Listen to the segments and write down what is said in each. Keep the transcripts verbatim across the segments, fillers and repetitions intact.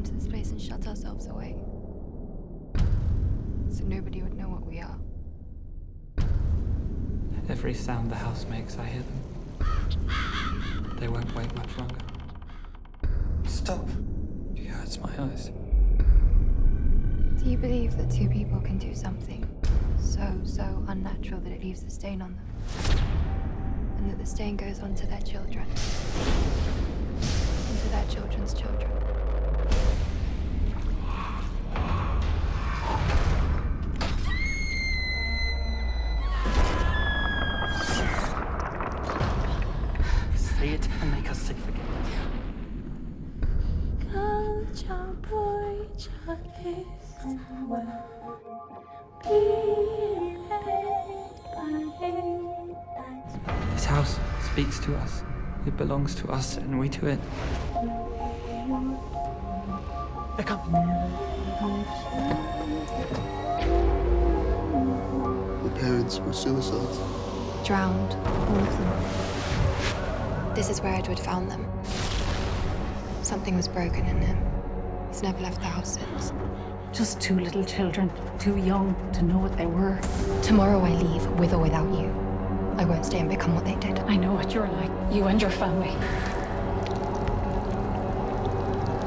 came to this place and shut ourselves away. So nobody would know what we are. Every sound the house makes, I hear them. They won't wait much longer. Stop. It hurts my eyes. Do you believe that two people can do something so, so unnatural that it leaves a stain on them? And that the stain goes on to their children. And to their children's children. Say it and make us safe again. Girl, child, boy, child, is somewhere. Be led by him. This house speaks to us. It belongs to us, and we to it. They're coming. The parents were suicides. Drowned, all of them. This is where Edward found them. Something was broken in him. He's never left the house since. Just two little children, too young to know what they were. Tomorrow I leave, with or without you. I won't stay and become what they did. I know what you're like, you and your family.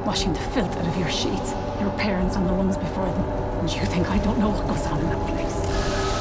Washing the filth out of your sheets, your parents and the ones before them. And you think I don't know what goes on in that place?